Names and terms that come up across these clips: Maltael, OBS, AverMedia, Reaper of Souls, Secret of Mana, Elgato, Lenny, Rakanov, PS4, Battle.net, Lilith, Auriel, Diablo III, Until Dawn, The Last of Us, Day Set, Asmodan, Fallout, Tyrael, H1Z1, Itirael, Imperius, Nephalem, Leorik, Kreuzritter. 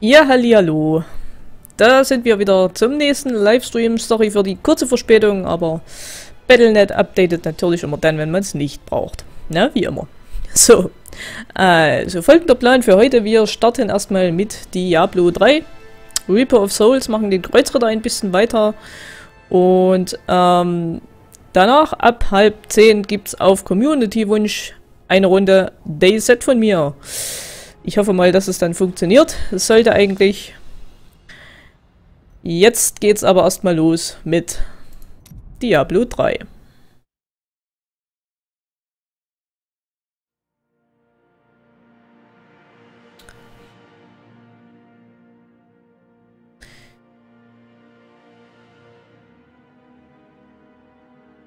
Ja, hallihallo. Da sind wir wieder zum nächsten Livestream. Sorry für die kurze Verspätung, aber Battle.net updatet natürlich immer dann, wenn man es nicht braucht. Na, wie immer. So, also folgender Plan für heute. Wir starten erstmal mit Diablo 3. Reaper of Souls, machen den Kreuzritter ein bisschen weiter. Und danach ab 9:30 gibt es auf Community-Wunsch eine Runde Day Set von mir. Ich hoffe mal, dass es dann funktioniert. Es sollte eigentlich. Jetzt geht's aber erstmal los mit Diablo 3.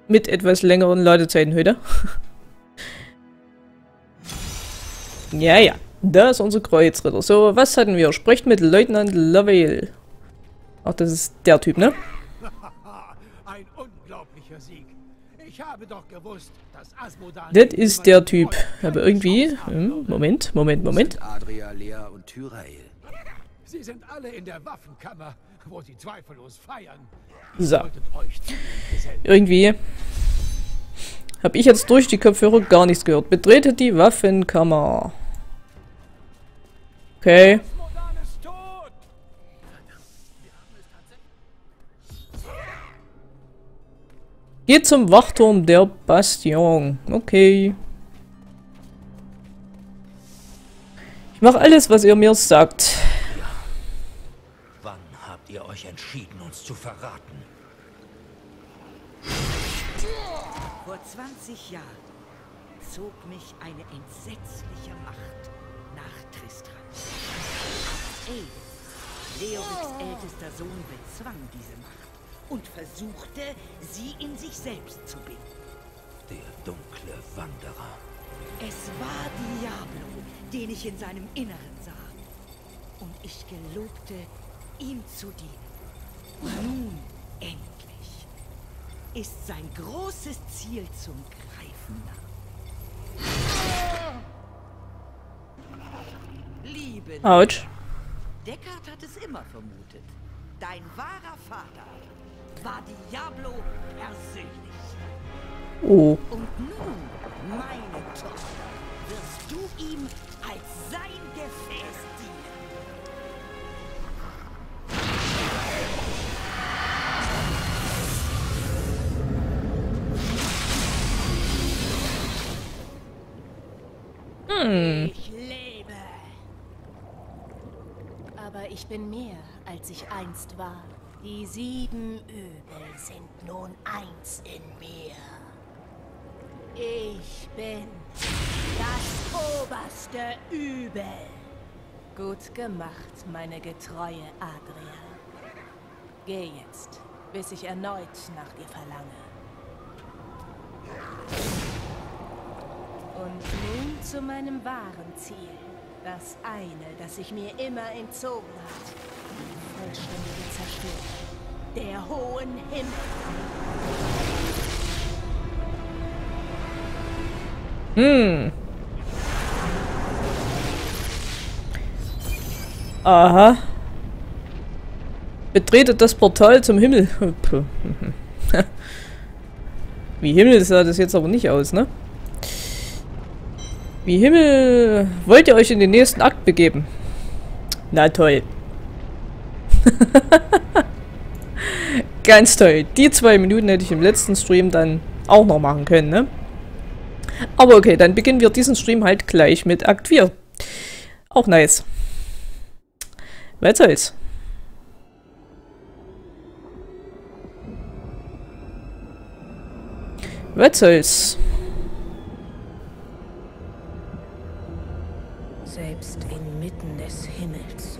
Mit etwas längeren Ladezeiten heute. Ja, ja. Da ist unser Kreuzritter. So, was hatten wir? Sprecht mit Leutnant Lovell. Ach, das ist der Typ, ne? Ein unglaublicher Sieg. Ich habe doch gewusst, dass Asmodan... Das ist der Typ. Aber irgendwie... Moment. Adria, Lea und Tyrael. Sie sind alle in der Waffenkammer, wo sie zweifellos feiern. So. Irgendwie... habe ich jetzt durch die Kopfhörer gar nichts gehört. Betrete die Waffenkammer. Okay. Geht zum Wachturm der Bastion. Okay. Ich mache alles, was ihr mir sagt. Ja. Wann habt ihr euch entschieden, uns zu verraten? Vor 20 Jahren zog mich eine entsetzliche Macht nach Tristram. Leoriks ältester Sohn bezwang diese Macht und versuchte, sie in sich selbst zu binden. Der dunkle Wanderer. Es war Diablo, den ich in seinem Inneren sah. Und ich gelobte, ihm zu dienen. Nun endlich ist sein großes Ziel zum Greifen nah. Autsch. Deckard hat es immer vermutet. Dein wahrer Vater war Diablo persönlich. Oh. Und nun, meine Tochter, wirst du ihm als sein Gefäß dienen. Hm. Ich bin mehr, als ich einst war. Die 7 Übel sind nun eins in mir. Ich bin das oberste Übel. Gut gemacht, meine getreue Adria. Geh jetzt, bis ich erneut nach dir verlange. Und nun zu meinem wahren Ziel. Das eine, das ich mir immer entzogen hat. Vollständige Zerstörung der hohen Himmel. Hm. Aha. Betretet das Portal zum Himmel. Wie Himmel sah das jetzt aber nicht aus, ne? Wie Himmel, wollt ihr euch in den nächsten Akt begeben? Na toll. Ganz toll. Die 2 Minuten hätte ich im letzten Stream dann auch noch machen können, ne? Aber okay, dann beginnen wir diesen Stream halt gleich mit Akt 4. Auch nice. Was soll's? Was soll's? Selbst inmitten des Himmels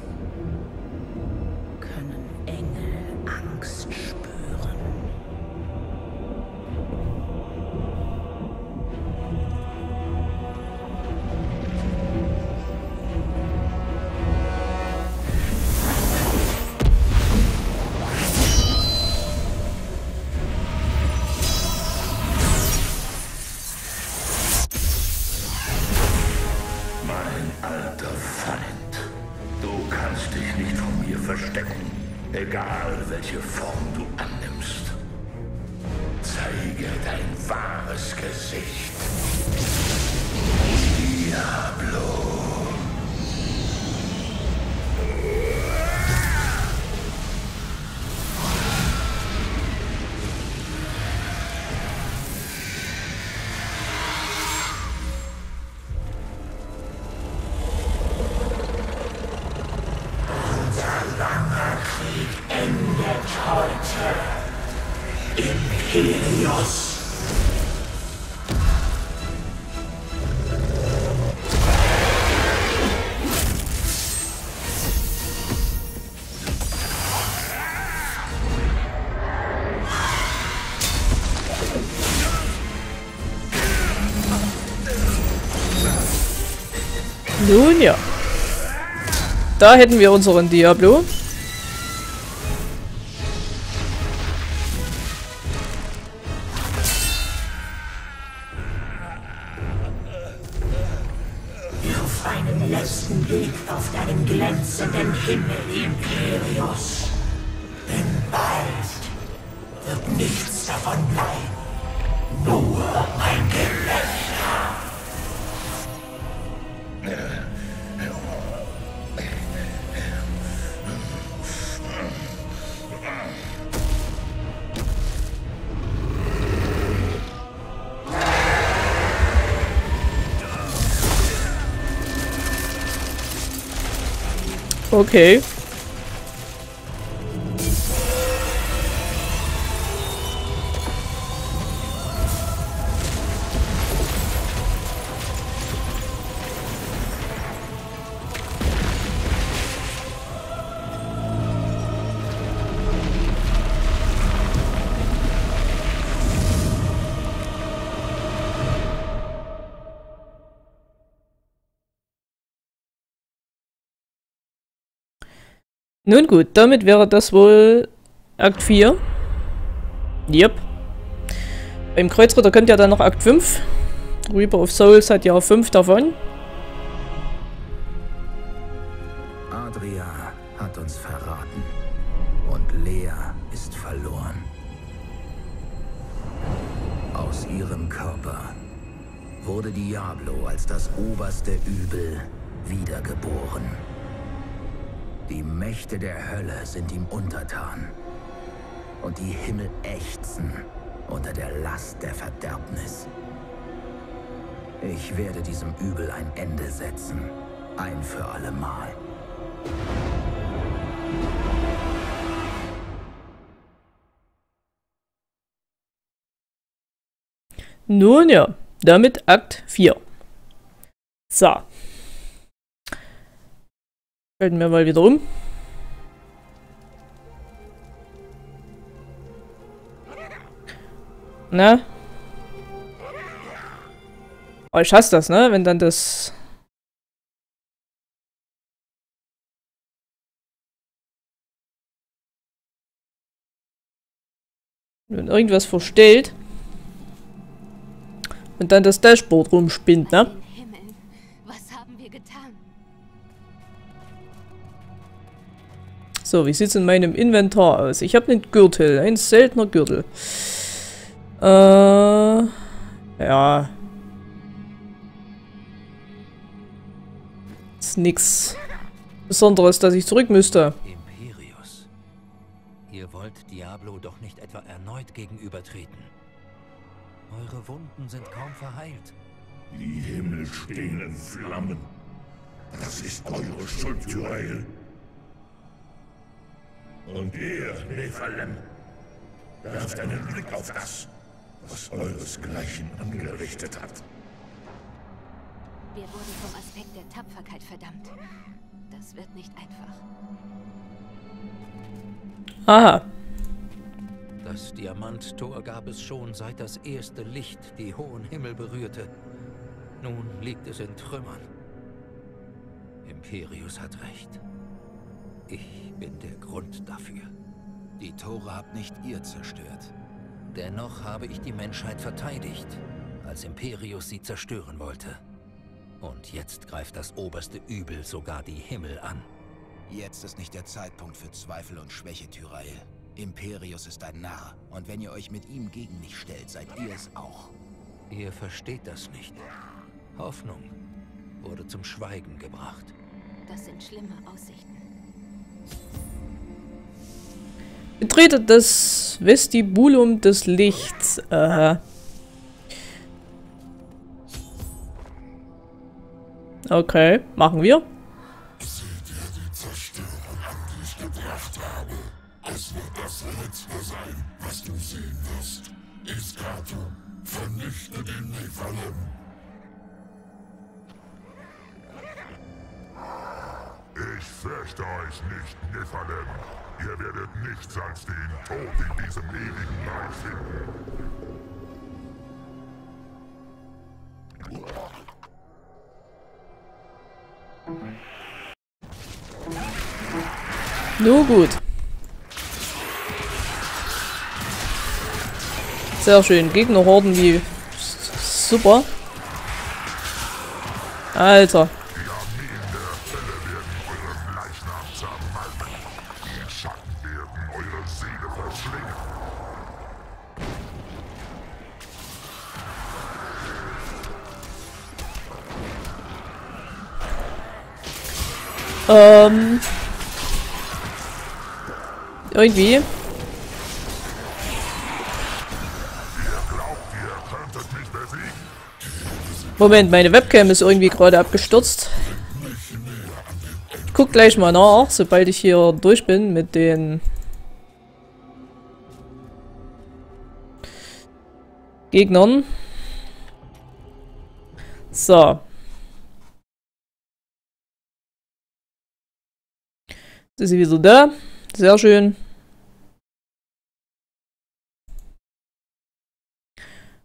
können Engel Angst spüren. kannst dich nicht von mir verstecken, egal welche Form du annimmst. Zeige dein wahres Gesicht. Diablo. Nun ja. Da hätten wir unseren Diablo. Auf einem letzten Blick auf deinen glänzenden Himmel, Imperius. Denn bald wird nichts davon bleiben. Nur ein Gelächter. Okay. Nun gut, damit wäre das wohl Akt 4. Yep. Beim Kreuzritter könnt ihr dann noch Akt 5. Reaper of Souls hat ja 5 davon. Adria hat uns verraten. Und Lea ist verloren. Aus ihrem Körper wurde Diablo als das oberste Übel wiedergeboren. Die Mächte der Hölle sind ihm untertan. Und die Himmel ächzen unter der Last der Verderbnis. Ich werde diesem Übel ein Ende setzen. Ein für alle Mal. Nun ja, damit Akt 4. So. Schalten wir mal wieder um. Ne? Oh, ich hasse das, ne? Wenn dann das... Wenn irgendwas verstellt. Und dann das Dashboard rumspinnt, ne? So, wie sieht es in meinem Inventar aus? Ich habe einen Gürtel, ein seltener Gürtel. Ja. Ist nichts Besonderes, dass ich zurück müsste. Imperius, ihr wollt Diablo doch nicht etwa erneut gegenübertreten. Eure Wunden sind kaum verheilt. Die Himmel stehen in Flammen. Das ist eure Schuld, Tyrael. Und ihr, Nephalem, werft einen Blick auf das, was euresgleichen angerichtet hat. Wir wurden vom Aspekt der Tapferkeit verdammt. Das wird nicht einfach. Aha. Das Diamanttor gab es schon, seit das erste Licht die hohen Himmel berührte. Nun liegt es in Trümmern. Imperius hat recht. Ich bin der Grund dafür. Die Tore habt nicht ihr zerstört. Dennoch habe ich die Menschheit verteidigt, als Imperius sie zerstören wollte. Und jetzt greift das oberste Übel sogar die Himmel an. Jetzt ist nicht der Zeitpunkt für Zweifel und Schwäche, Tyrael. Imperius ist ein Narr. Und wenn ihr euch mit ihm gegen mich stellt, seid ihr es auch. Ihr versteht das nicht. Hoffnung wurde zum Schweigen gebracht. Das sind schlimme Aussichten. Betretet das Vestibulum des Lichts. Aha. Okay, machen wir. Seht ihr die Zerstörung an, die ich gebracht habe? Es wird das Letzte sein, was du sehen wirst. Elgato, vernichte den Nephalem. Ich fürchte euch nicht, Nephalem. Ihr werdet nichts als den Tod in diesem ewigen Leid finden. Nur gut. Sehr schön. Gegnerhorden wie super. Alter. Irgendwie. Ihr glaubt, ihr könntet mich besiegen. Moment, meine Webcam ist irgendwie gerade abgestürzt. Ich guck gleich mal nach, sobald ich hier durch bin mit den Gegnern. So. Ist sie wieder da? Sehr schön.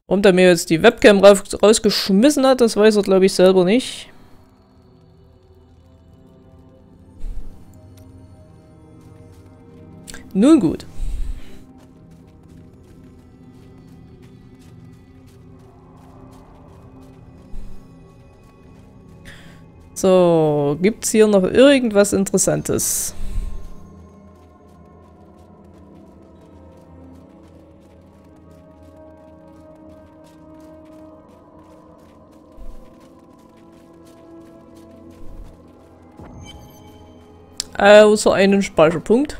Und da mir jetzt die Webcam rausgeschmissen hat, das weiß er, glaube ich, selber nicht. Nun gut. So, gibt's hier noch irgendwas Interessantes? Außer einen Speicherpunkt.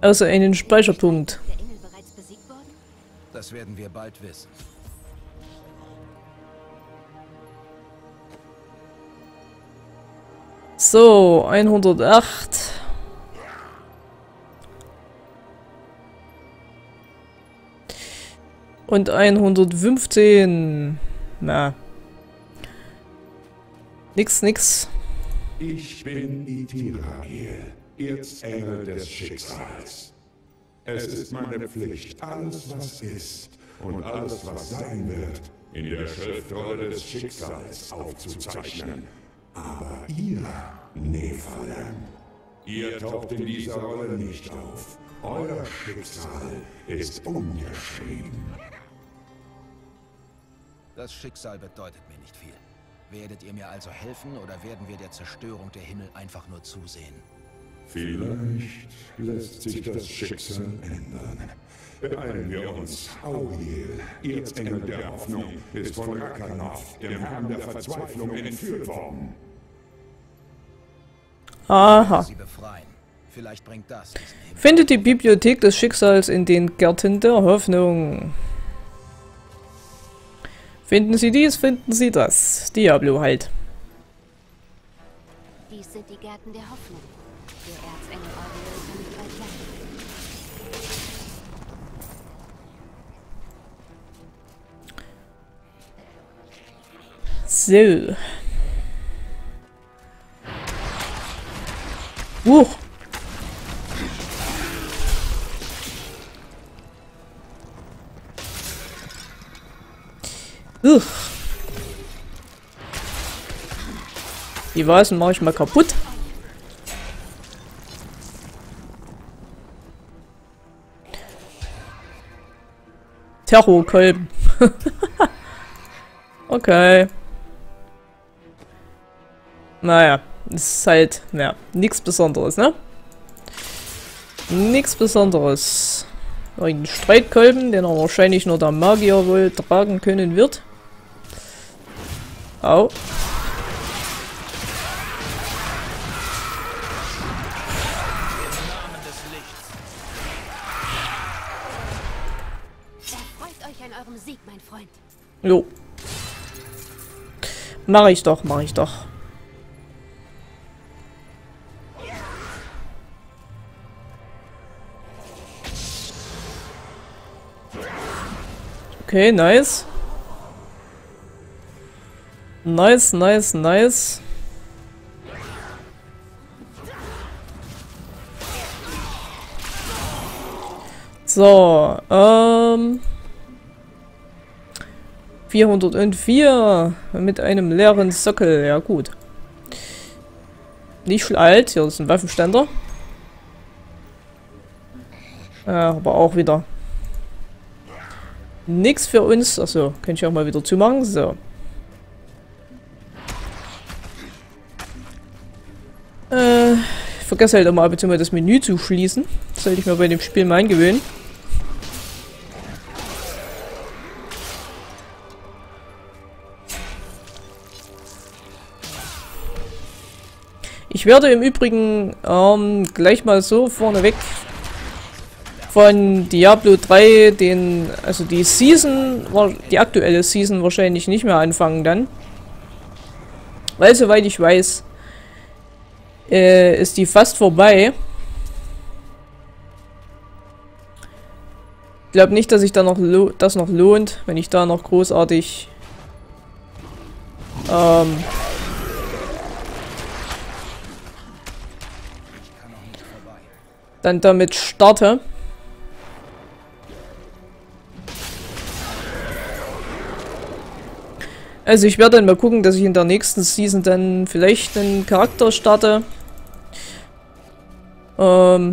Außer einen Speicherpunkt. Der Engel bereits besiegt worden? Das werden wir bald wissen. So, 108. Und 115. Na. Nix. Ich bin Itirael, Erzengel des Schicksals. Es ist meine Pflicht, alles was ist und alles was sein wird, in der Schriftrolle des Schicksals aufzuzeichnen. Aber ihr, Nephalem, ihr taucht in dieser Rolle nicht auf. Euer Schicksal ist ungeschrieben. Das Schicksal bedeutet mir nicht viel. Werdet ihr mir also helfen, oder werden wir der Zerstörung der Himmel einfach nur zusehen? Vielleicht lässt sich das Schicksal ändern. Beeilen wir uns, Auriel, Erzengel der Hoffnung, ist von Rakanov, dem Herrn der Verzweiflung, entführt worden. Aha. Findet die Bibliothek des Schicksals in den Gärten der Hoffnung. Finden Sie dies, finden Sie das. Diablo halt. Dies sind die Gärten der Hoffnung. Der Erzengel Auriel kann bald landen. So. Uff. Die Vasen mache ich mal kaputt. Terrorkolben. Okay. Naja. Ist halt, ja, nichts Besonderes, ne? Nichts Besonderes. Ein Streitkolben, den er wahrscheinlich nur der Magier wohl tragen können wird. Au. Jo. Mach ich doch, mach ich doch. Okay, nice. Nice, nice, nice. So, 404 mit einem leeren Sockel, ja gut. Nicht viel alt, hier ist ein Waffenständer. Aber auch wieder nichts für uns. Achso, könnte ich auch mal wieder zumachen. So. Ich vergesse halt immer ab und zu mal das Menü zu schließen. Das sollte ich mir bei dem Spiel mal angewöhnen. Ich werde im Übrigen gleich mal so vorneweg von Diablo 3 den, also die Season, die aktuelle Season wahrscheinlich nicht mehr anfangen dann. Weil soweit ich weiß, ist die fast vorbei. Ich glaube nicht, dass sich da noch das noch lohnt, wenn ich da noch großartig dann damit starte. Also ich werde dann mal gucken, dass ich in der nächsten Season dann vielleicht einen Charakter starte. Wo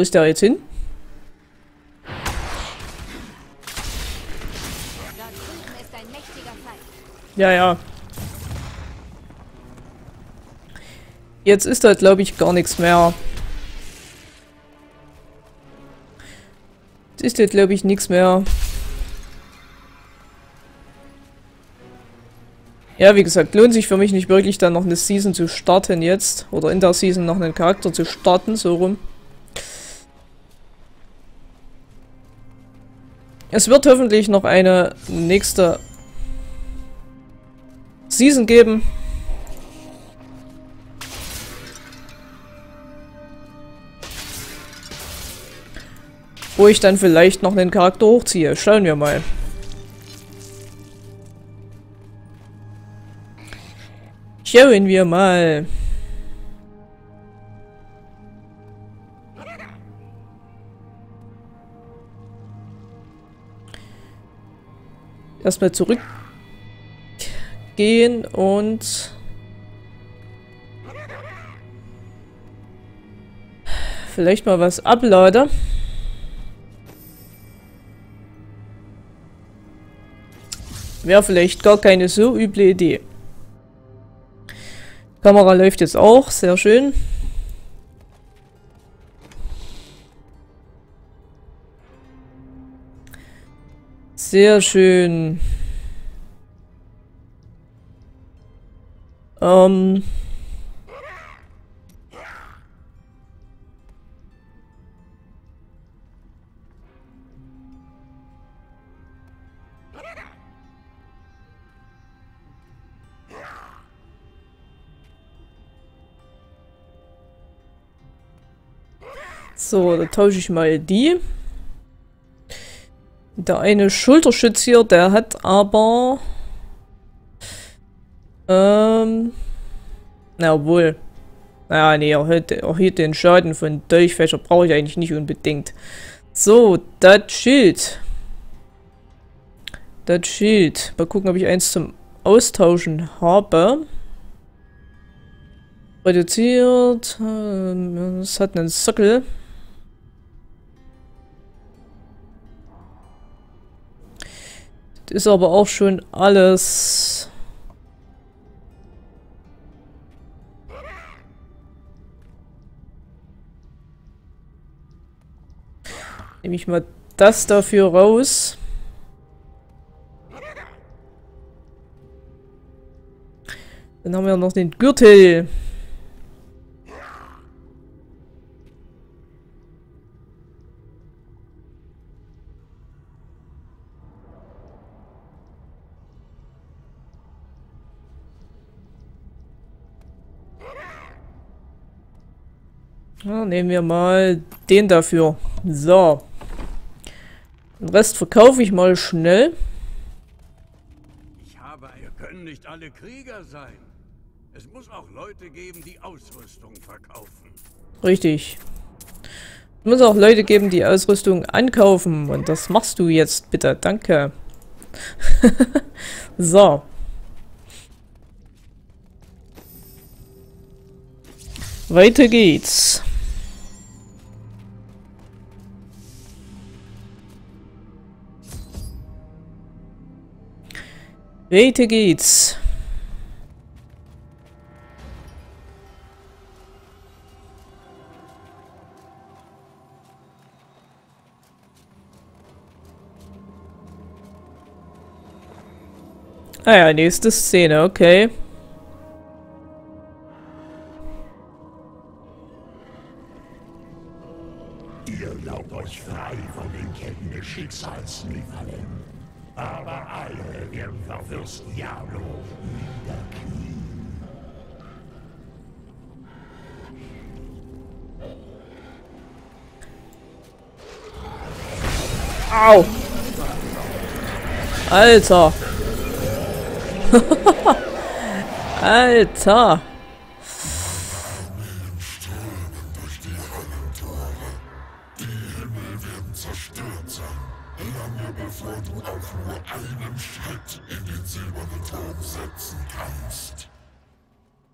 ist der jetzt hin? Ja, ja. Jetzt ist da, glaube ich, gar nichts mehr. Jetzt ist da, glaube ich, nichts mehr. Ja, wie gesagt, lohnt sich für mich nicht wirklich, dann noch eine Season zu starten jetzt. Oder in der Season noch einen Charakter zu starten, so rum. Es wird hoffentlich noch eine nächste Season geben. Wo ich dann vielleicht noch einen Charakter hochziehe. Schauen wir mal. Schauen wir mal. Erstmal zurückgehen und vielleicht mal was abladen. Wäre vielleicht gar keine so üble Idee. Kamera läuft jetzt auch, sehr schön. Sehr schön. So, da tausche ich mal die. Der eine Schulterschütz hier, der hat aber... Na, obwohl... Naja, nee, erhöht den Schaden von Dolchfächer, brauche ich eigentlich nicht unbedingt. So, das Schild. Das Schild. Mal gucken, ob ich eins zum Austauschen habe. reduziert. Es hat einen Sockel. Das ist aber auch schon alles. Nehme ich mal das dafür raus. Dann haben wir noch den Gürtel. Ja, nehmen wir mal den dafür. So. Den Rest verkaufe ich mal schnell. Wir können nicht alle Krieger sein. Es muss auch Leute geben, die Ausrüstung verkaufen. Richtig. Es muss auch Leute geben, die Ausrüstung ankaufen. Und das machst du jetzt bitte. Danke. So. Weiter geht's. Weiter geht's. Ah ja, nächste Szene, okay. Ihr glaubt euch frei von den Ketten des Schicksals liefern. Aber alle werden auf Fürst Diablo niederknien. Au! Alter! Alter!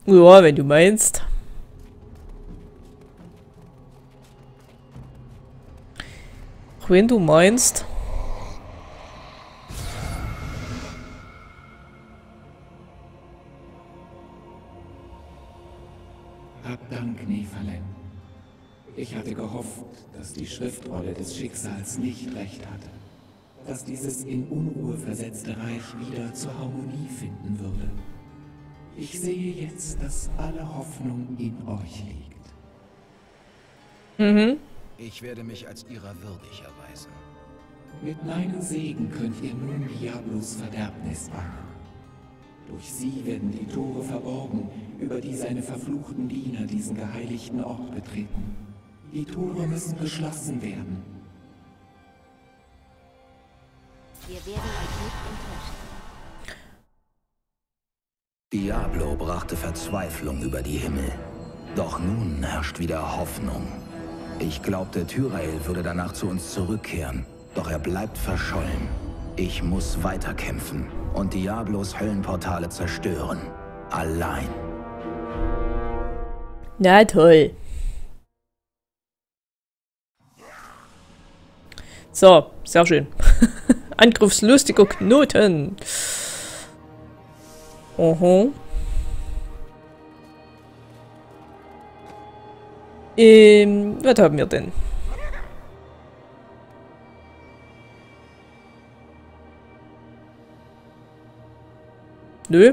Ja, wenn du meinst. Wenn du meinst. Hab Dank, Nephalem. Ich hatte gehofft, dass die Schriftrolle des Schicksals nicht recht hatte. Dass dieses in Unruhe versetzte Reich wieder zur Harmonie finden würde. Ich sehe jetzt, dass alle Hoffnung in euch liegt. Mhm. Ich werde mich als ihrer würdig erweisen. Mit meinem Segen könnt ihr nun Diablos Verderbnis bannen. Durch sie werden die Tore verborgen, über die seine verfluchten Diener diesen geheiligten Ort betreten. Die Tore müssen geschlossen werden. Wir werden euch nicht enttäuschen. Diablo brachte Verzweiflung über die Himmel. Doch nun herrscht wieder Hoffnung. Ich glaubte, Tyrael würde danach zu uns zurückkehren. Doch er bleibt verschollen. Ich muss weiterkämpfen und Diablos Höllenportale zerstören. Allein. Na toll. So, sehr schön. Angriffslustiger Knoten. Oho. Was haben wir denn? Nö.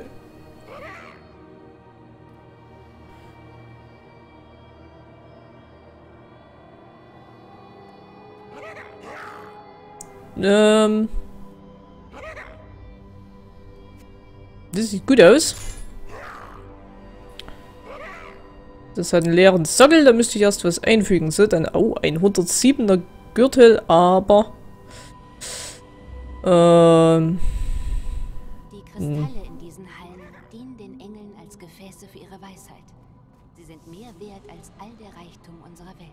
Das sieht gut aus. Das hat einen leeren Sockel, da müsste ich erst was einfügen. So, dann, oh, ein 107er Gürtel, aber... Die Kristalle in diesen Hallen dienen den Engeln als Gefäße für ihre Weisheit. Sie sind mehr wert als all der Reichtum unserer Welt.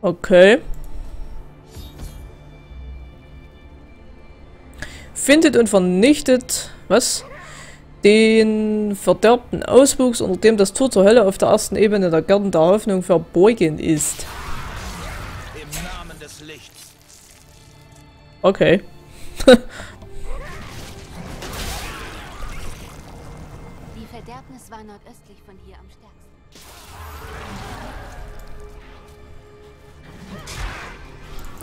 Okay. Findet und vernichtet... Was? den verderbten Auswuchs, unter dem das Tor zur Hölle auf der ersten Ebene der Gärten der Hoffnung verborgen ist. Im Namen des Lichts. Okay. Die Verderbnis war nordöstlich von hier am stärksten.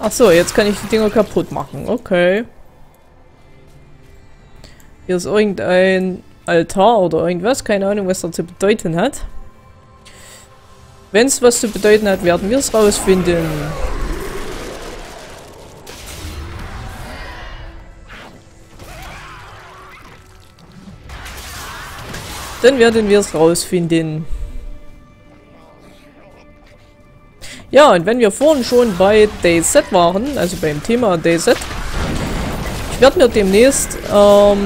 Ach so, jetzt kann ich die Dinger kaputt machen. Okay. Hier ist irgendein Altar oder irgendwas. Keine Ahnung, was das zu bedeuten hat. Wenn es was zu bedeuten hat, werden wir es rausfinden. Dann werden wir es rausfinden. Ja, und wenn wir vorhin schon bei Day Set waren, also beim Thema Day Set, ich werde mir demnächst auch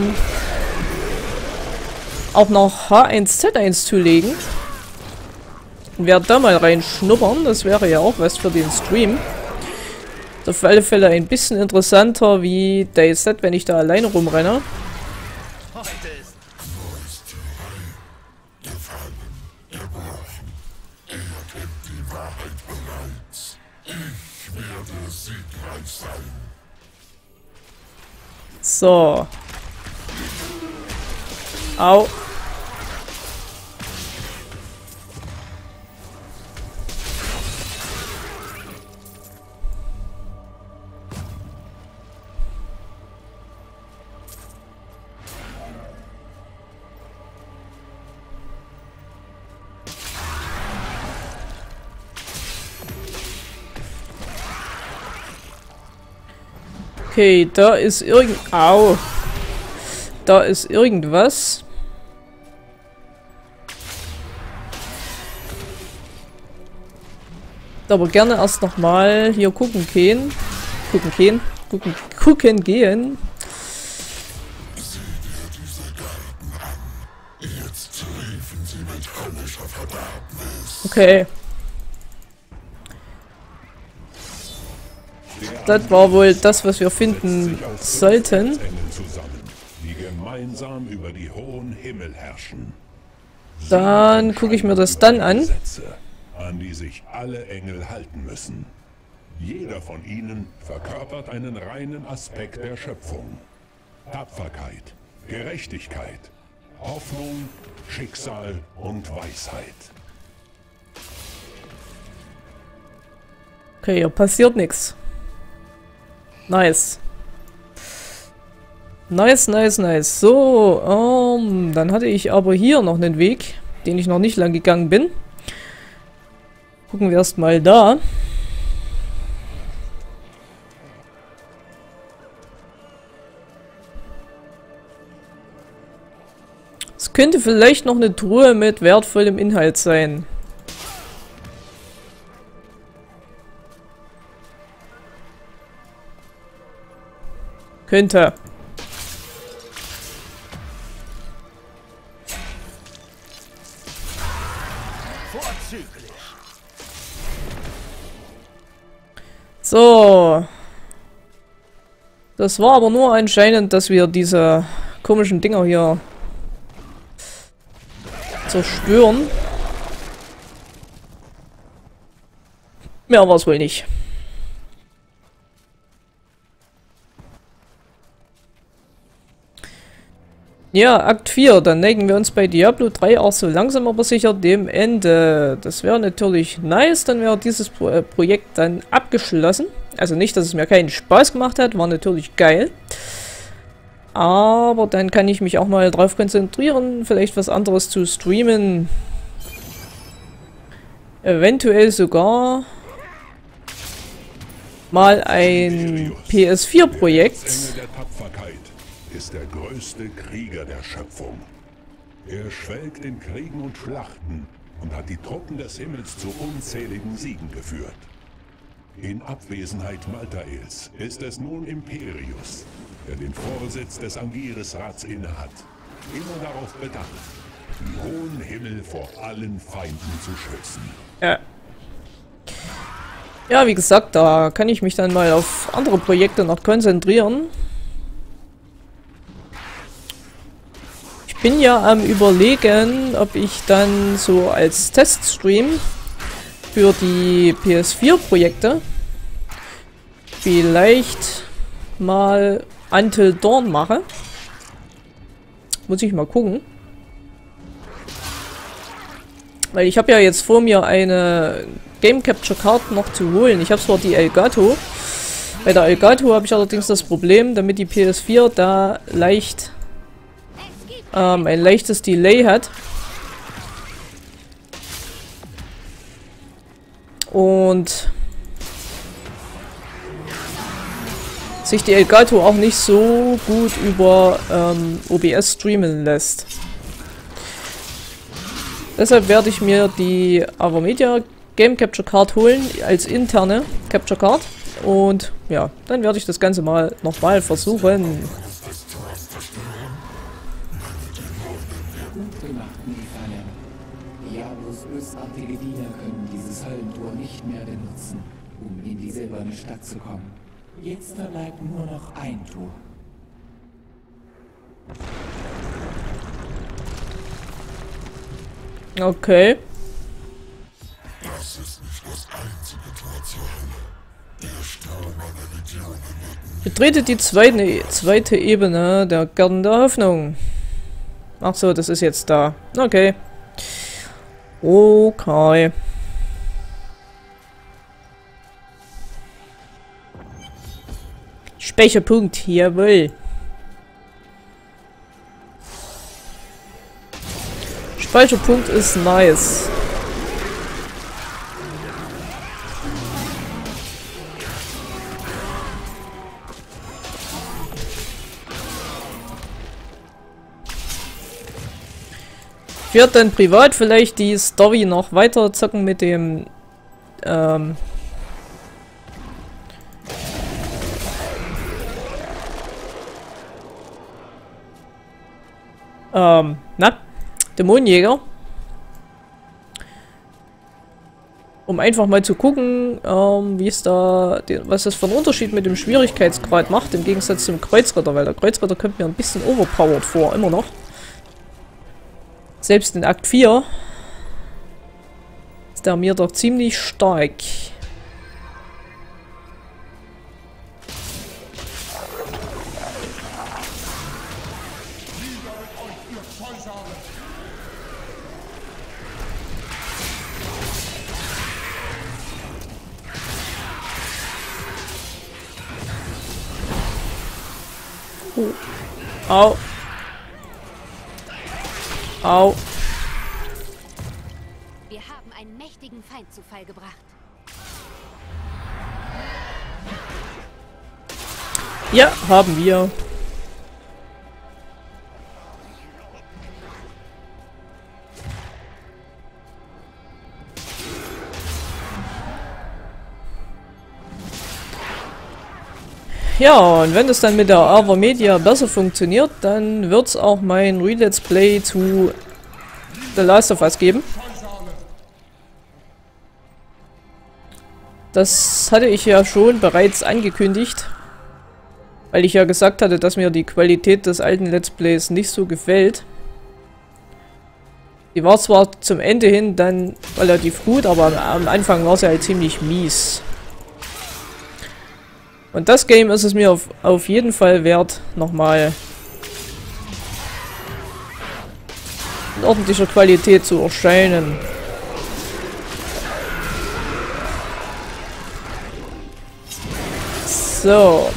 noch H1Z1 zulegen und werde da mal reinschnuppern. Das wäre ja auch was für den Stream. Ist auf alle Fälle ein bisschen interessanter wie Day Set, wenn ich da alleine rumrenne. So. Au. Okay, da ist au. Da ist irgendwas. Aber gerne erst nochmal hier gucken gehen. Gucken gehen. Sieh dir diese Garten an. Jetzt riefen sie mit höllischer Verdammnis. Okay. Das war wohl das, was wir finden sollten. Dann gucke ich mir das dann an. An die sich alle Engel halten müssen. Jeder von ihnen verkörpert einen reinen Aspekt der Schöpfung. Tapferkeit, Gerechtigkeit, Hoffnung, Schicksal und Weisheit. Okay, hier passiert nichts. Nice. Nice. So, dann hatte ich aber hier noch einen Weg, den ich noch nicht lang gegangen bin. Gucken wir erstmal da. Es könnte vielleicht noch eine Truhe mit wertvollem Inhalt sein. Könnte. Vorzüglich. So. Das war aber nur anscheinend, dass wir diese komischen Dinger hier zerstören. Mehr war es wohl nicht. Ja, Akt 4, dann neigen wir uns bei Diablo 3 auch so langsam aber sicher dem Ende. Das wäre natürlich nice, dann wäre dieses Projekt dann abgeschlossen. Also nicht, dass es mir keinen Spaß gemacht hat, war natürlich geil. Aber dann kann ich mich auch mal drauf konzentrieren, vielleicht was anderes zu streamen. Eventuell sogar mal ein PS4-Projekt. Ist der größte Krieger der Schöpfung. Er schwelgt in Kriegen und Schlachten und hat die Truppen des Himmels zu unzähligen Siegen geführt. In Abwesenheit Maltaels ist es nun Imperius, der den Vorsitz des Angiris-Rats innehat, immer darauf bedacht, den hohen Himmel vor allen Feinden zu schützen. Ja, wie gesagt, da kann ich mich dann mal auf andere Projekte noch konzentrieren. bin ja am Überlegen, ob ich dann so als Teststream für die PS4-Projekte vielleicht mal Until Dawn mache. Muss ich mal gucken. Weil ich habe ja jetzt vor, mir eine Game Capture Card noch zu holen. Ich habe zwar die Elgato. Bei der Elgato habe ich allerdings das Problem, damit die PS4 da leicht ein leichtes Delay hat. Und sich die Elgato auch nicht so gut über OBS streamen lässt. Deshalb werde ich mir die AverMedia Game Capture Card holen, als interne Capture Card. Und ja, dann werde ich das Ganze mal nochmal versuchen. Gut gemacht, Mifane. Diablos bösartige Diener können dieses Höllentor nicht mehr benutzen, um in die silberne Stadt zu kommen. Jetzt verbleibt nur noch ein Tor. Okay. Das ist nicht das einzige Tor zur Hölle. Betrete die zweite Ebene, der Garten der Hoffnung. Ach so, das ist jetzt da. Okay. Okay. Speicherpunkt, jawohl. Speicherpunkt ist nice. Ich werde dann privat vielleicht die Story noch weiter zocken mit dem na, Dämonenjäger. Um einfach mal zu gucken, wie es da, was das für einen Unterschied mit dem Schwierigkeitsgrad macht, im Gegensatz zum Kreuzritter, weil der Kreuzritter kommt mir ein bisschen overpowered vor, immer noch. Selbst in Akt 4 ist der mir doch ziemlich stark. Au. Au. Wir haben einen mächtigen Feind zu Fall gebracht. Ja, haben wir. Ja, und wenn das dann mit der AverMedia besser funktioniert, dann wird es auch mein Re-Let's Play zu The Last of Us geben. Das hatte ich ja schon bereits angekündigt, weil ich ja gesagt hatte, dass mir die Qualität des alten Let's Plays nicht so gefällt. Die war zwar zum Ende hin dann relativ gut, aber am Anfang war sie halt ziemlich mies. Und das Game ist es mir auf jeden Fall wert, nochmal in ordentlicher Qualität zu erscheinen. So.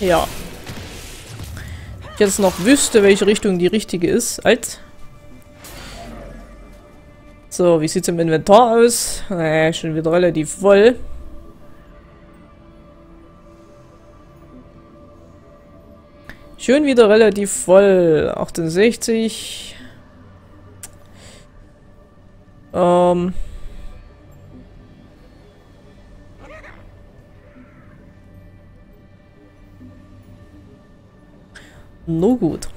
Ja. Wenn ich jetzt noch wüsste, welche Richtung die richtige ist. Alt. So, wie sieht es im Inventar aus? Naja, schon wieder relativ voll. Schon wieder relativ voll. 68. No gut.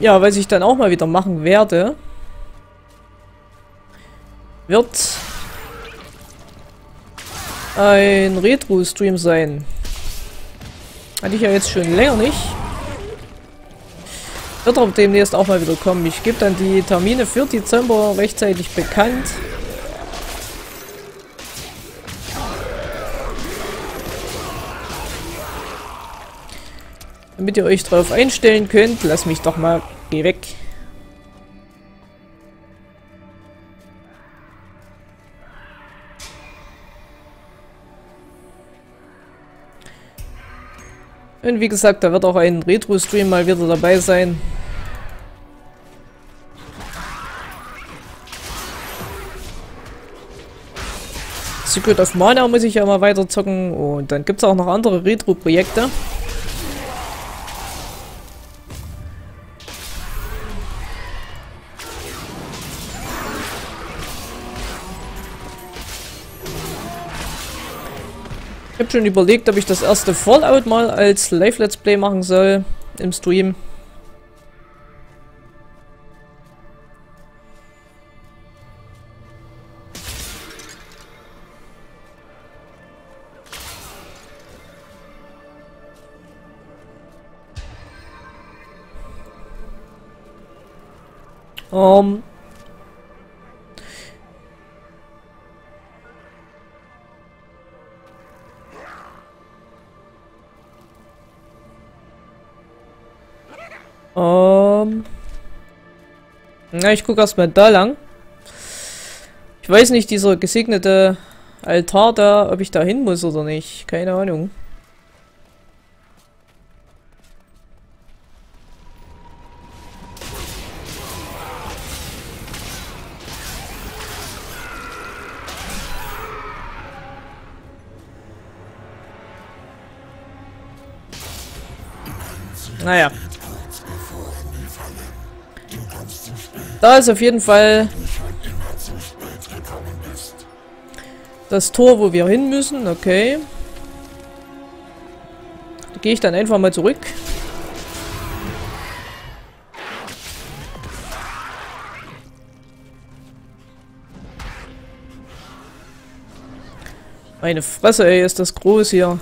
Ja, was ich dann auch mal wieder machen werde, wird ein Retro-Stream sein. Hatte ich ja jetzt schon länger nicht. Wird auch demnächst auch mal wieder kommen. Ich gebe dann die Termine für Dezember rechtzeitig bekannt. Damit ihr euch drauf einstellen könnt. Lass mich doch mal. Geh weg. Und wie gesagt, da wird auch ein Retro-Stream mal wieder dabei sein. Secret of Mana muss ich ja mal weiter zocken. Und dann gibt es auch noch andere Retro-Projekte. Ich habe schon überlegt, ob ich das erste Fallout mal als Live-Let's Play machen soll im Stream. Na, ich gucke erstmal da lang. Ich weiß nicht, dieser gesegnete Altar da, ob ich da hin muss oder nicht. Keine Ahnung. Naja. Da ist auf jeden Fall das Tor, wo wir hin müssen. Okay. Da gehe ich dann einfach mal zurück. Meine Fresse, ey, ist das groß hier.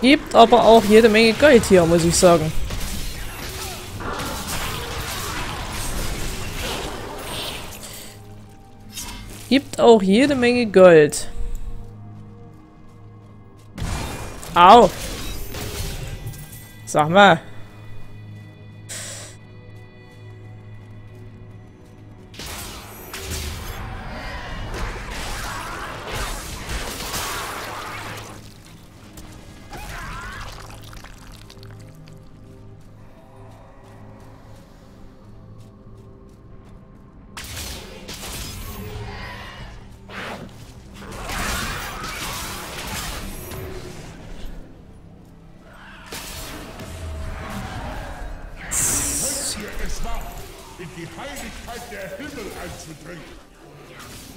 Gibt aber auch jede Menge Gold hier, muss ich sagen. Gibt auch jede Menge Gold. Au! Sag mal.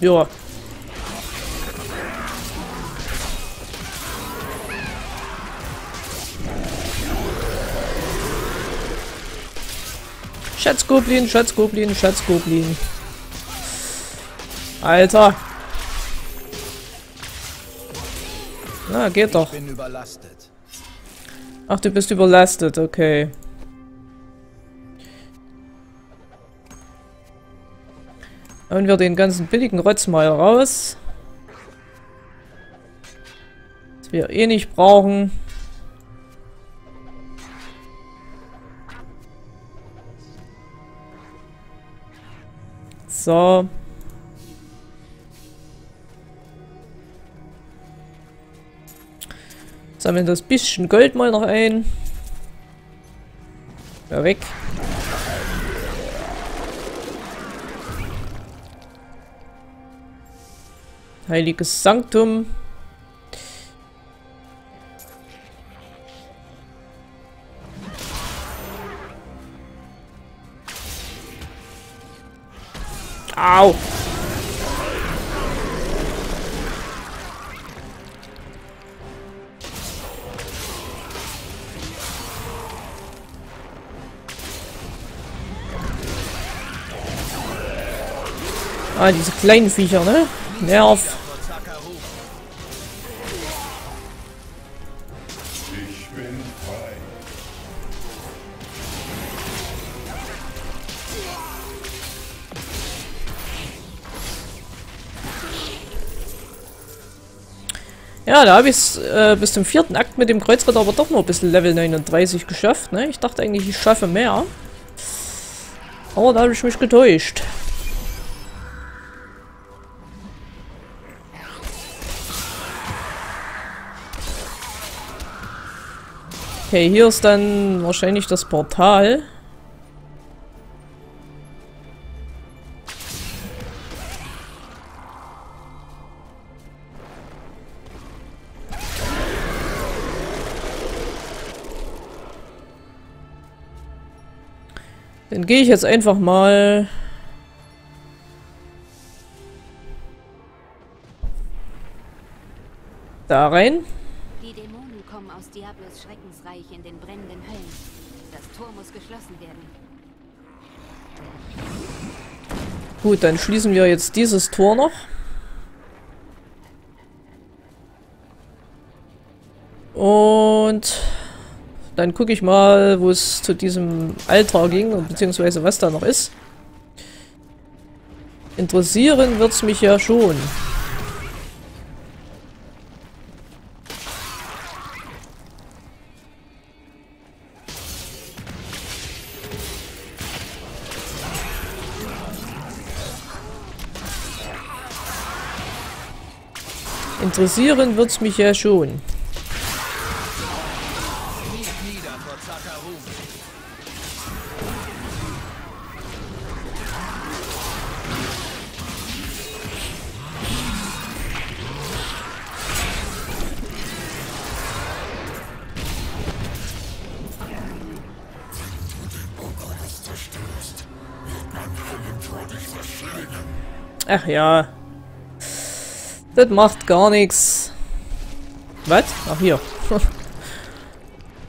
Ja. Schatzgoblin, Schatzgoblin, Schatzgoblin. Alter. Na, geht doch. Ich bin überlastet. Ach, du bist überlastet, okay. Hauen wir den ganzen billigen Rotz mal raus. Was wir eh nicht brauchen. So. Sammeln das bisschen Gold mal noch ein. Ja, weg. Heiliges Sanktum. Au! Ah, diese kleinen Viecher, ne? Nerv! Ich bin frei. Ja, da habe ich es bis zum 4. Akt mit dem Kreuzritter aber doch nur ein bisschen Level 39 geschafft, ne? Ich dachte eigentlich, ich schaffe mehr. Aber da habe ich mich getäuscht. Okay, hier ist dann wahrscheinlich das Portal. Dann gehe ich jetzt einfach mal... da rein. Aus Diablos Schreckensreich in den brennenden Höllen. Das Tor muss geschlossen werden. Gut, dann schließen wir jetzt dieses Tor noch. Und dann gucke ich mal, wo es zu diesem Altar ging, beziehungsweise was da noch ist. Interessieren wird es mich ja schon. Interessieren wird's mich ja schon. Ach ja. Das macht gar nichts. Was? Ach, hier.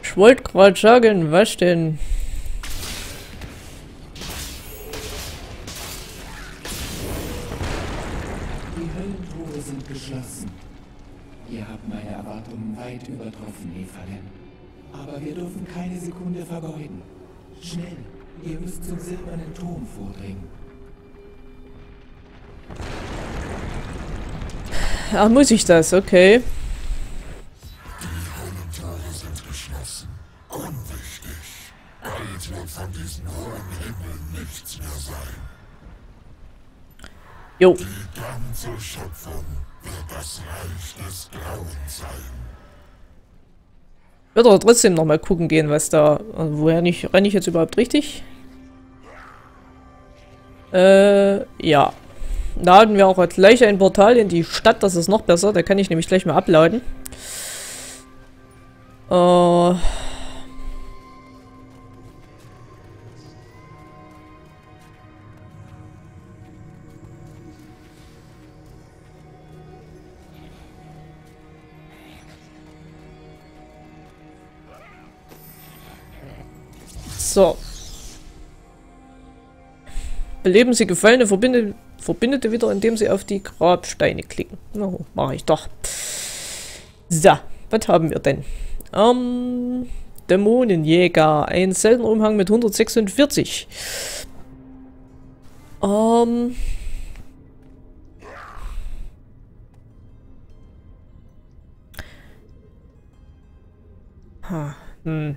Ich wollte gerade sagen, was denn? Die Höllentore sind geschlossen. Ihr habt meine Erwartungen weit übertroffen, Nephalem. Aber wir dürfen keine Sekunde vergeuden. Schnell, ihr müsst zum silbernen Turm vordringen. Ach, muss ich das? Okay. Die Höllentore sind geschlossen. Unwichtig. Bald wird von diesem hohen Himmel nichts mehr sein. Jo. Die ganze Schöpfung wird das Reich des Grauens sein. Ich würde aber trotzdem nochmal gucken gehen, was da... woher nicht... renne ich jetzt überhaupt richtig? Ja. Laden wir auch gleich ein Portal in die Stadt, das ist noch besser. Da kann ich nämlich gleich mal abladen. So. Beleben Sie Gefallene, verbindete wieder, indem Sie auf die Grabsteine klicken. No, mache ich doch. So, was haben wir denn? Dämonenjäger. Ein seltener Umhang mit 146. Huh. Hmm.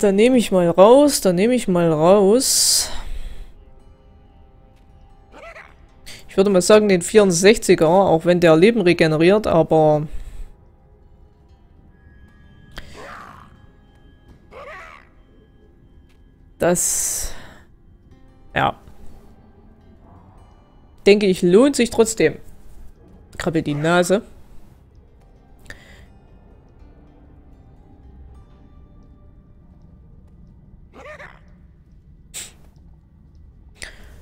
Dann nehme ich mal raus, Ich würde mal sagen, den 64er, auch wenn der Leben regeneriert, aber... Das... Ja. Denke ich, lohnt sich trotzdem. Krabbelt die Nase.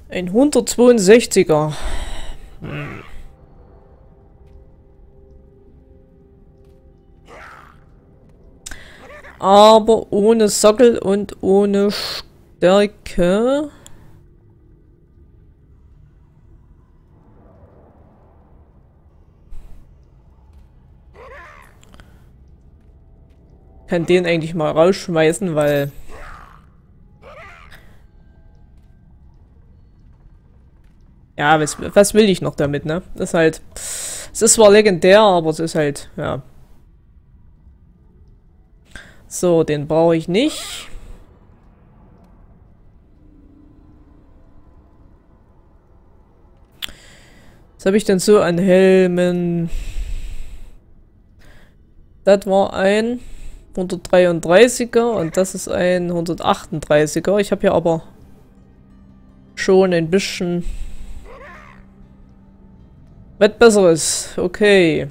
Ein 162er. Hm. Aber ohne Sockel und ohne Stärke. Kann den eigentlich mal rausschmeißen, weil... Ja, was will ich noch damit, ne? Das ist halt... Es ist zwar legendär, aber es ist halt... Ja. So, den brauche ich nicht. Was habe ich denn so an Helmen? Das war ein 133er und das ist ein 138er. Ich habe hier aber schon ein bisschen... Was Besseres, okay.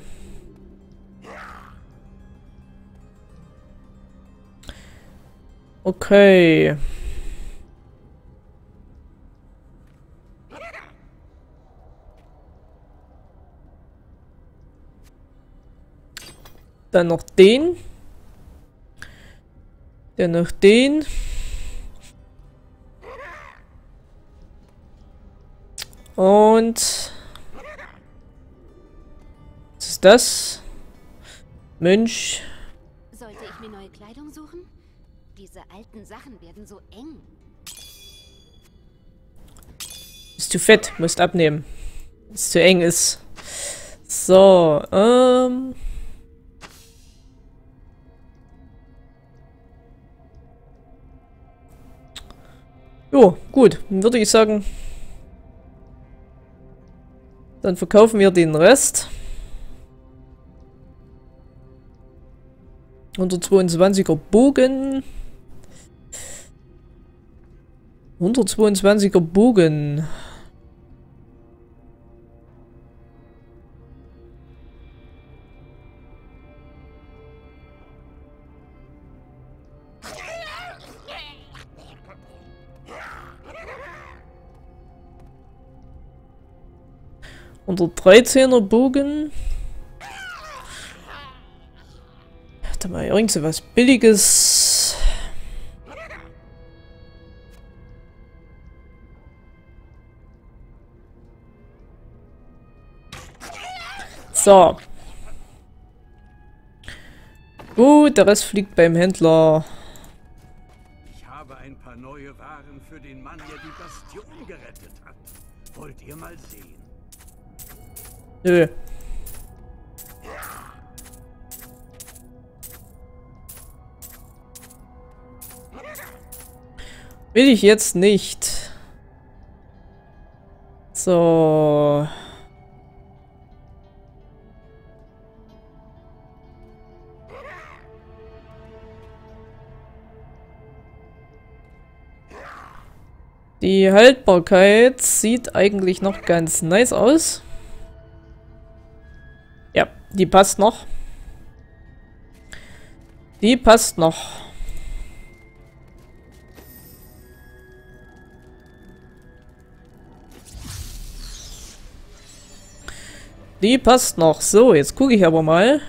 Okay. Dann noch den. Dann noch den. Und... Das Mensch. Sollte ich mir neue Kleidung suchen? Diese alten Sachen werden so eng. Bist du fett, musst abnehmen. Wenn es zu eng ist. So, Jo, gut. Dann würde ich sagen. Dann verkaufen wir den Rest. 122er Bogen. 122er Bogen. Unter 13er Bogen. Mal irgend so was Billiges. So. Gut, der Rest fliegt beim Händler. Ich habe ein paar neue Waren für den Mann, der die Bastion gerettet hat. Wollt ihr mal sehen? Nö. Will ich jetzt nicht. So. Die Haltbarkeit sieht eigentlich noch ganz nice aus. Ja, die passt noch. Die passt noch. Die passt noch. So, jetzt gucke ich aber mal.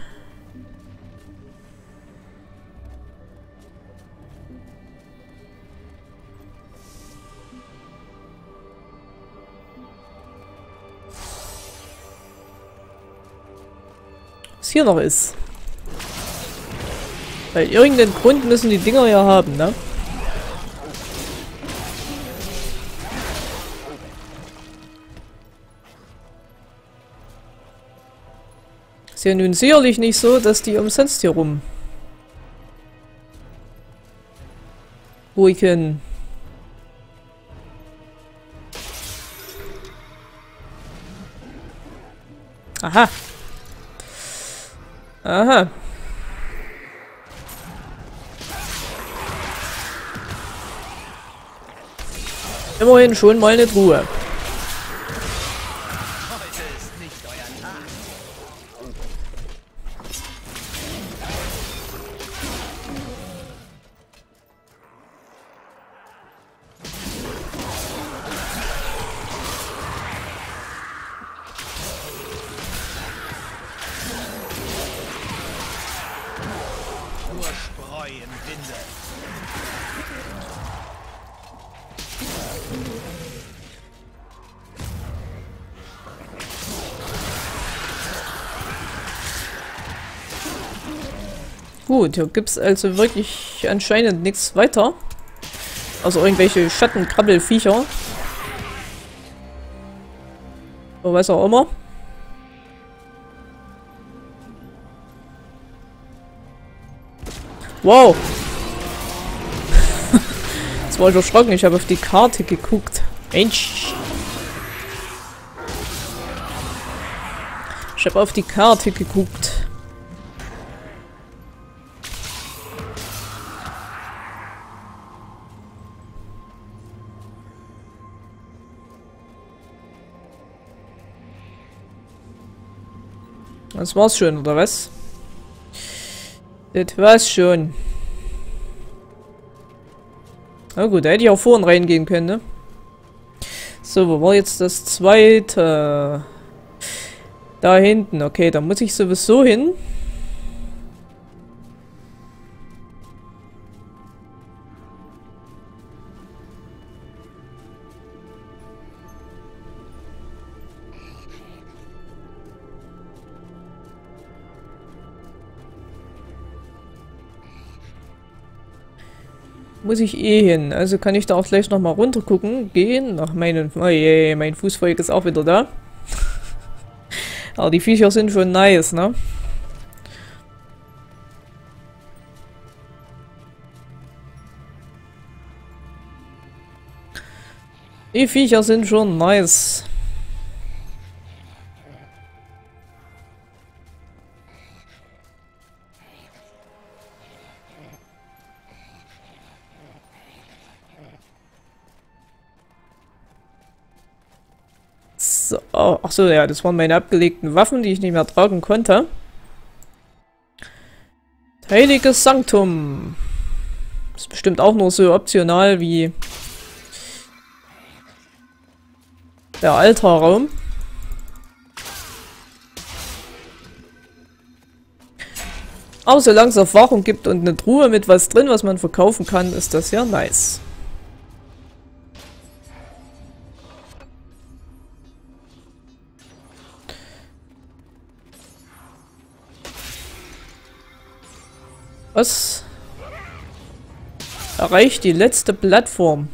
was hier noch ist. Weil irgendeinen Grund müssen die Dinger ja haben, ne? Ist ja nun sicherlich nicht so, dass die umsonst hier rum ruhigen. Aha. Aha. Immerhin schon mal eine Truhe. Heute ist nicht euer Tag. Nur Spreu im Winde. Gut, hier gibt es also wirklich anscheinend nichts weiter. Also irgendwelche Schattenkrabbelviecher. Oder was auch immer. Wow! Jetzt war ich erschrocken, ich habe auf die Karte geguckt. Mensch! Ich habe auf die Karte geguckt. Das war's schon, oder was? Das war's schon. Na gut, da hätte ich auch vorhin reingehen können, ne? So, wo war jetzt das zweite? Da hinten, okay, da muss ich sowieso hin. Muss ich eh hin. Also kann ich da auch gleich nochmal runter gucken. Gehen. Ach, mein Fußvolk ist auch wieder da. Aber die Viecher sind schon nice, ne? Die Viecher sind schon nice. So, oh, achso, ja, das waren meine abgelegten Waffen, die ich nicht mehr tragen konnte. Heiliges Sanktum. Ist bestimmt auch nur so optional wie der Altarraum. Aber solange es Erfahrung gibt und eine Truhe mit was drin, was man verkaufen kann, ist das ja nice. Was? Erreicht die letzte Plattform.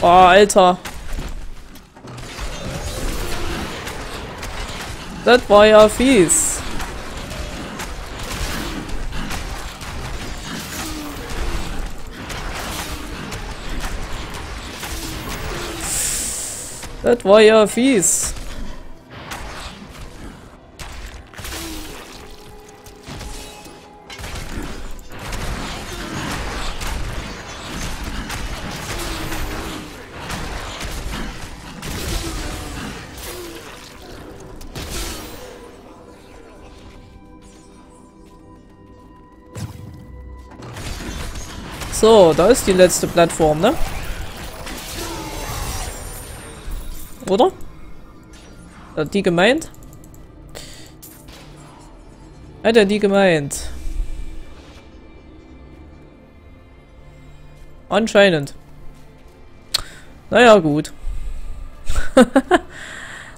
Oh, Alter. Das war ja fies. Das war ja fies. So, da ist die letzte Plattform, ne? oder? Hat er die gemeint? Hat er die gemeint? Anscheinend. Naja, gut.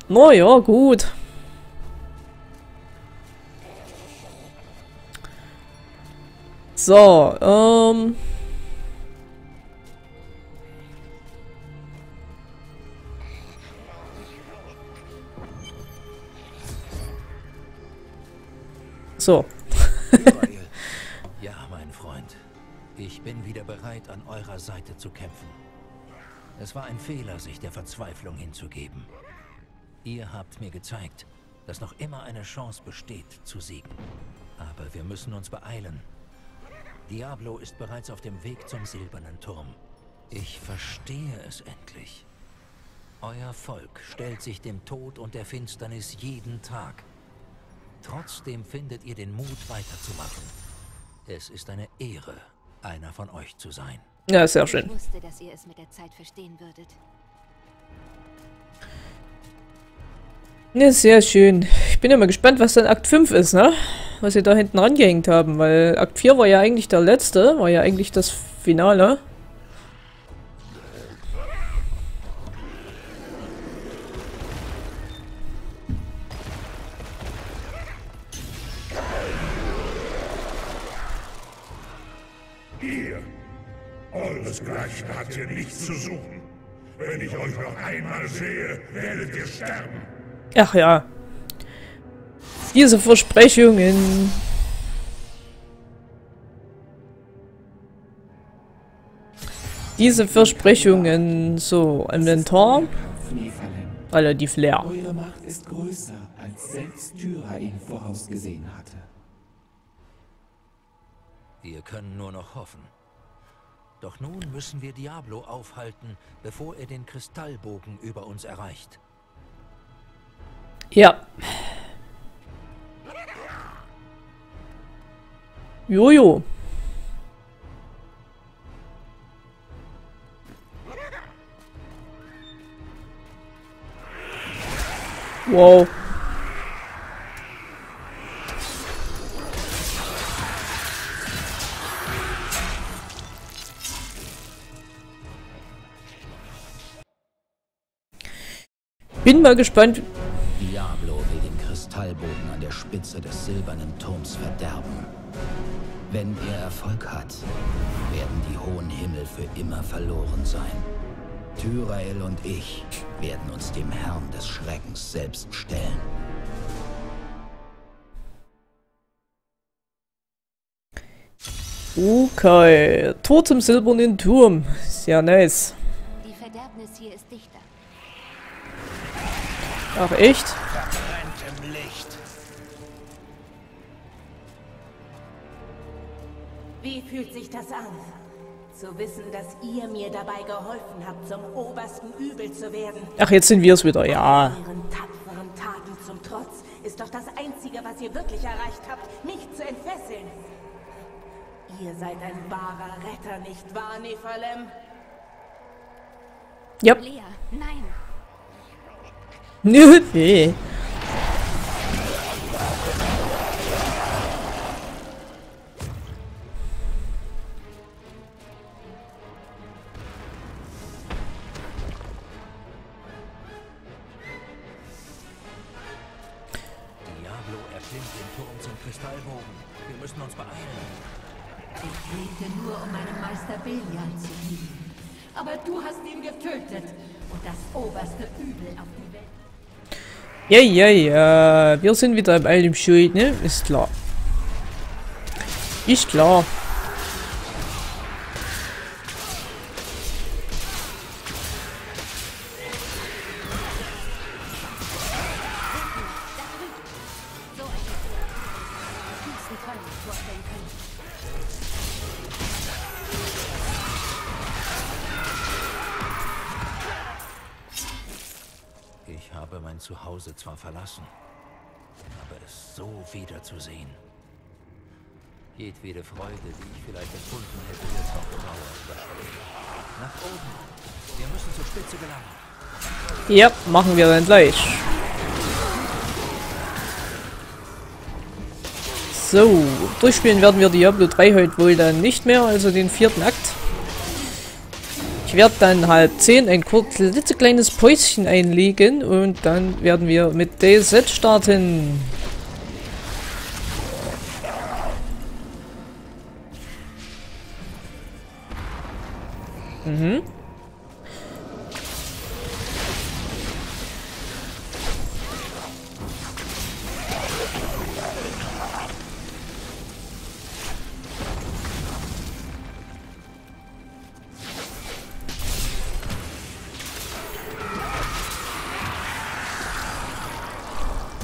Naja, gut. So, So. Ja, mein Freund. Ich bin wieder bereit, an eurer Seite zu kämpfen. Es war ein Fehler, sich der Verzweiflung hinzugeben. Ihr habt mir gezeigt, dass noch immer eine Chance besteht, zu siegen. Aber wir müssen uns beeilen. Diablo ist bereits auf dem Weg zum silbernen Turm. Ich verstehe es endlich. Euer Volk stellt sich dem Tod und der Finsternis jeden Tag. Trotzdem findet ihr den Mut, weiterzumachen. Es ist eine Ehre, einer von euch zu sein. Ja, sehr schön. Ich wusste, dass ihr es mit der Zeit verstehen würdet. Ja, sehr schön. Ich bin ja mal gespannt, was dann Akt 5 ist, ne? Was sie da hinten rangehängt haben, weil Akt 4 war ja eigentlich der letzte, war ja eigentlich das Finale. Ihr, euresgleichen habt hier nichts zu suchen. Wenn ich euch noch einmal sehe, werdet ihr sterben. Ach ja. Diese Versprechungen. Diese Versprechungen. So, Inventar. Relativ leer. Eure Macht ist größer, als selbst Tyra ihn vorausgesehen hatte. Wir können nur noch hoffen. Doch nun müssen wir Diablo aufhalten, bevor er den Kristallbogen über uns erreicht. Ja. Jojo. Wow. Bin mal gespannt. Diablo will den Kristallbogen an der Spitze des silbernen Turms verderben. Wenn er Erfolg hat, werden die hohen Himmel für immer verloren sein. Tyrael und ich werden uns dem Herrn des Schreckens selbst stellen. Okay, Tor zum silbernen Turm. Sehr nice. Die Verderbnis hier ist dichter. Ach echt? Wie fühlt sich das an, zu wissen, dass ihr mir dabei geholfen habt, zum obersten Übel zu werden? Ach, jetzt sind wir es wieder, ja. Euren tapferen Taten zum Trotz ist doch das Einzige, was ihr wirklich erreicht habt, mich zu entfesseln. Ihr seid ein wahrer Retter, nicht wahr, Nephalem? Ja. Lea, nein. Nö, nee. Ja, ja, ja, wir sind wieder bei allem schuld, ne? Ist klar. Ist klar. Zwar verlassen, aber es so wiederzusehen. Jedwede Freude, die ich vielleicht empfunden hätte, jetzt auf Dauer überschritten. Nach oben. Wir müssen zur Spitze gelangen. Ja, machen wir dann gleich. So, durchspielen werden wir Diablo 3 heute wohl dann nicht mehr, also den vierten Akt. Ich werde dann 9:30 ein kurzes, klitzekleines Päuschen einlegen und dann werden wir mit Day Set starten. Mhm.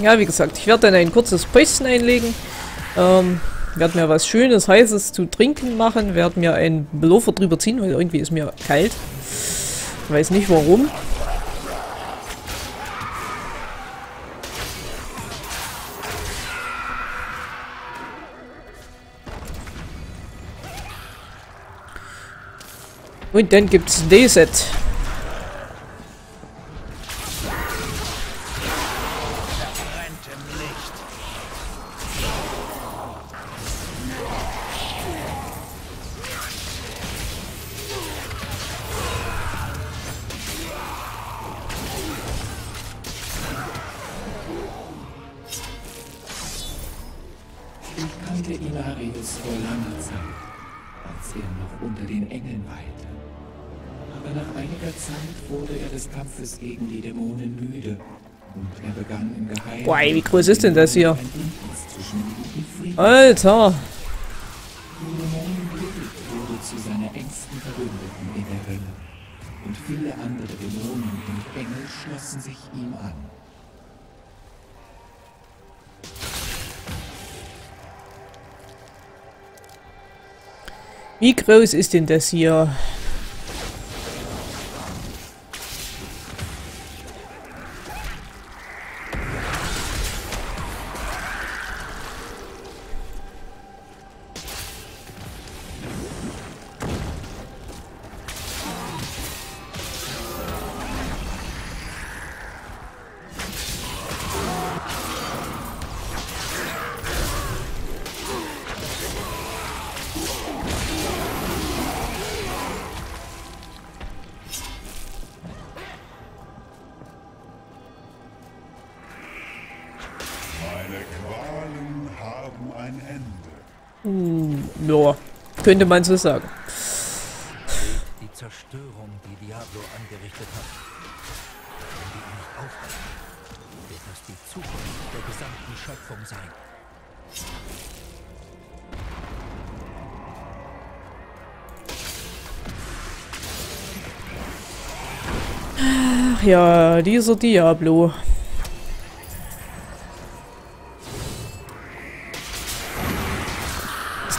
Ja, wie gesagt, ich werde dann ein kurzes Päuschen einlegen, werde mir was Schönes, Heißes zu trinken machen, werde mir einen Pullover drüber ziehen, weil irgendwie ist mir kalt. Ich weiß nicht warum. Und dann gibt's Day Set. Boah, wie groß ist denn das hier? Alter! Wie groß ist denn das hier? Ja, könnte man so sagen. Die Zerstörung, die Diablo angerichtet hat, wenn die nicht aufhört, wird das die Zukunft der gesamten Schöpfung sein. Ach ja, dieser Diablo.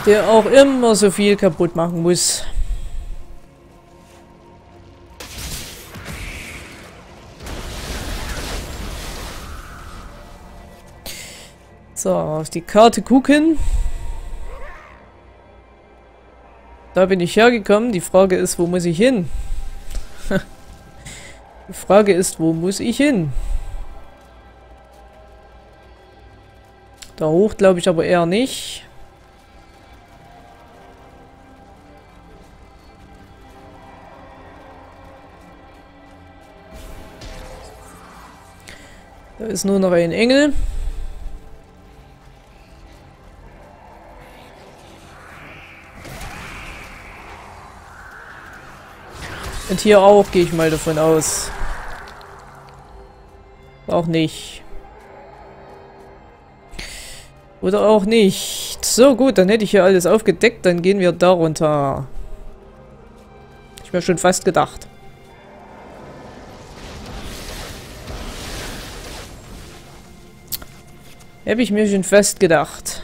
Der auch immer so viel kaputt machen muss. So, auf die Karte gucken. Da bin ich hergekommen. Die Frage ist, wo muss ich hin? Die Frage ist, wo muss ich hin? Da hoch glaube ich aber eher nicht. Da ist nur noch ein Engel. Und hier auch, gehe ich mal davon aus. Auch nicht. Oder auch nicht. So gut, dann hätte ich hier alles aufgedeckt, dann gehen wir da runter. Hab ich mir schon fast gedacht. Habe ich mir schon fest gedacht.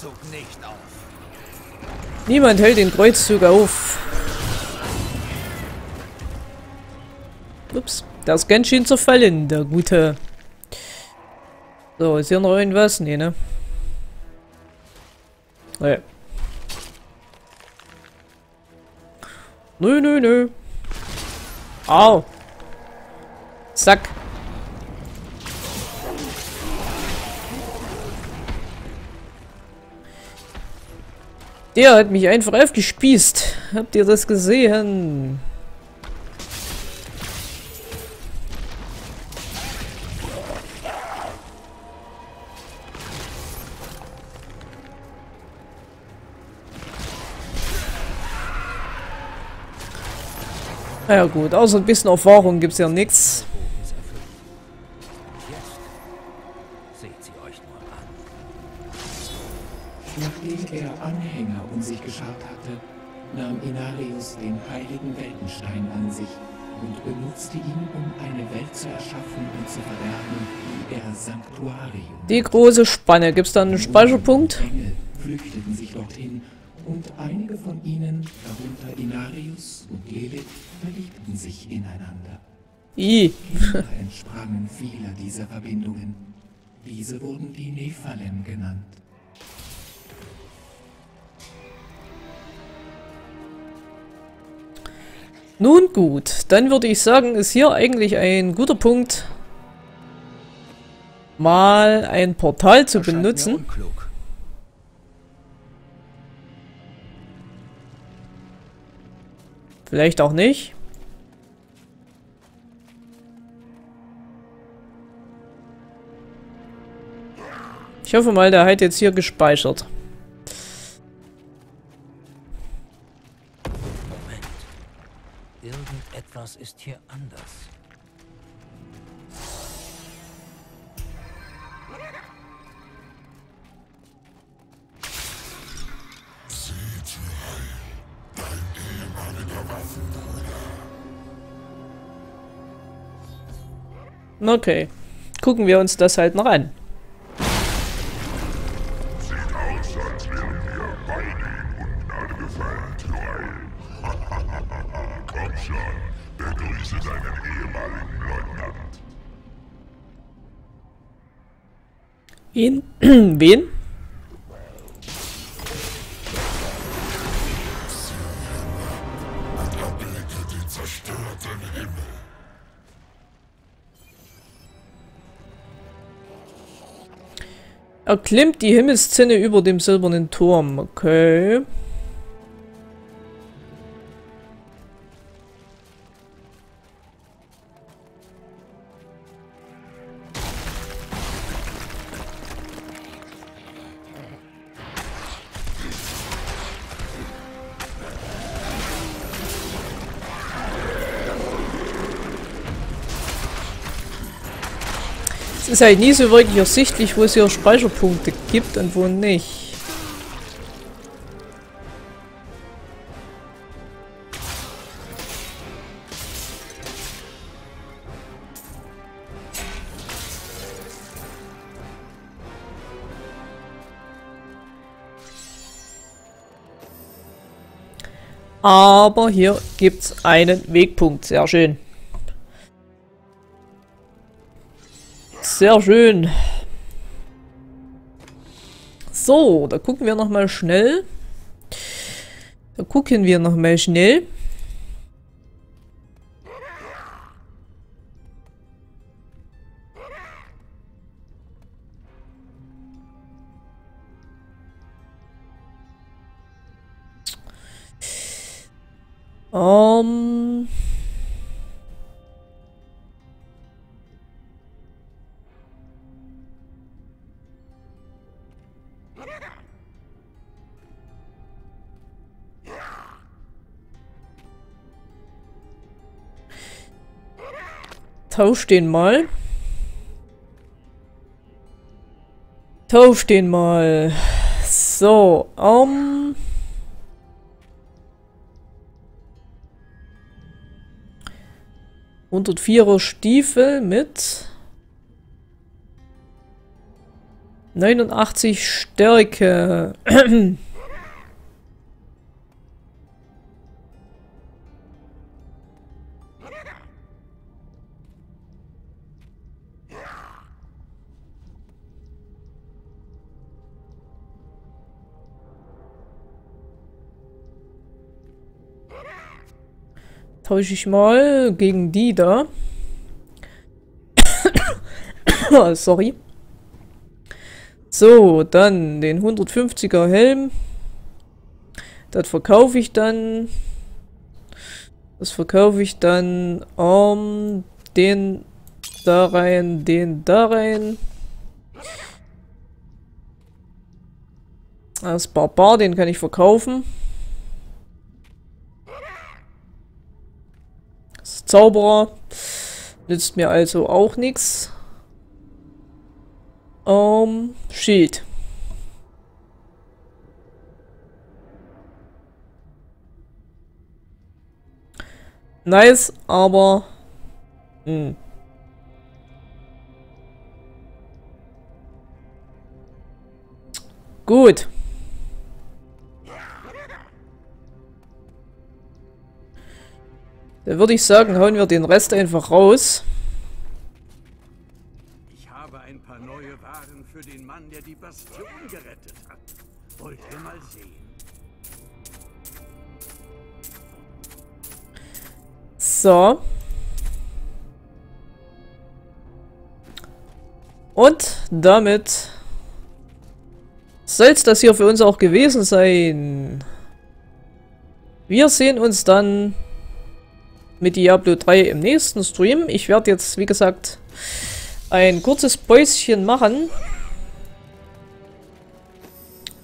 Kreuzzug nicht auf. Niemand hält den Kreuzzug auf. Ups, da ist ganz schön zerfallen, der Gute. So, ist hier noch irgendwas? Nee, ne? Naja. Nö, nö, nö. Au. Zack. Der hat mich einfach aufgespießt. Habt ihr das gesehen? Na ja gut, außer ein bisschen Erfahrung gibt's ja nichts. Jetzt seht sie euch nur an. Nachdem er Anhänger um sich geschart hatte, nahm Inarius den heiligen Weltenstein an sich und benutzte ihn, um eine Welt zu erschaffen und zu verderben, die er Sanktuarium. Die große Spanne, gibt's da einen Speicherpunkt? Engel flüchteten sich dorthin. Und einige von ihnen, darunter Inarius und Lilith, verliebten sich ineinander. Entsprangen viele dieser Verbindungen. Diese wurden die Nephalem genannt. Nun gut, dann würde ich sagen, ist hier eigentlich ein guter Punkt, mal ein Portal zu benutzen. Vielleicht auch nicht. Ich hoffe mal, der hat jetzt hier gespeichert. Moment. Irgendetwas ist hier anders. Okay, gucken wir uns das halt noch an. Sieht aus, als wären wir beide in Ungnade gefallen, Joel. Komm schon, begrüße deinen ehemaligen Leutnant. Wen? Erklimmt die Himmelszinne über dem silbernen Turm. Okay. Es ist halt nie so wirklich ersichtlich, wo es hier Speicherpunkte gibt und wo nicht. Aber hier gibt es einen Wegpunkt. Sehr schön. Sehr schön. So, da gucken wir nochmal schnell. Tausch den mal. So, und 104er Stiefel mit 89 Stärke. Täusche ich mal gegen die da. Sorry. So, dann den 150er Helm. Das verkaufe ich dann. Das verkaufe ich dann. Den da rein, den da rein. Das Barbar, den kann ich verkaufen. Zauberer nützt mir also auch nichts. Schild. Nice, aber gut. Dann würde ich sagen, hauen wir den Rest einfach raus. Ich habe ein paar neue Waren für den Mann, der die Bastion gerettet hat. Wollt ihr mal sehen? So. Und damit soll es das hier für uns auch gewesen sein. Wir sehen uns dann mit Diablo 3 im nächsten Stream. Ich werde jetzt, wie gesagt, ein kurzes Päuschen machen.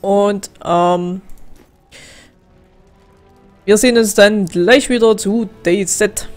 Und wir sehen uns dann gleich wieder zu Day Set.